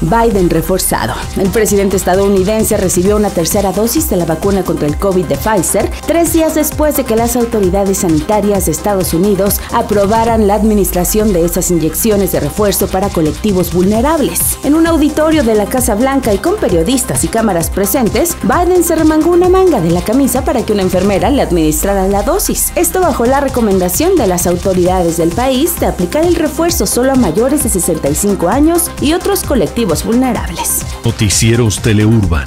Biden reforzado. El presidente estadounidense recibió una tercera dosis de la vacuna contra el COVID de Pfizer 3 días después de que las autoridades sanitarias de Estados Unidos aprobaran la administración de esas inyecciones de refuerzo para colectivos vulnerables. En un auditorio de la Casa Blanca y con periodistas y cámaras presentes, Biden se remangó una manga de la camisa para que una enfermera le administrara la dosis. Esto bajo la recomendación de las autoridades del país de aplicar el refuerzo solo a mayores de 65 años y otros colectivos vulnerables. Noticieros Teleurban.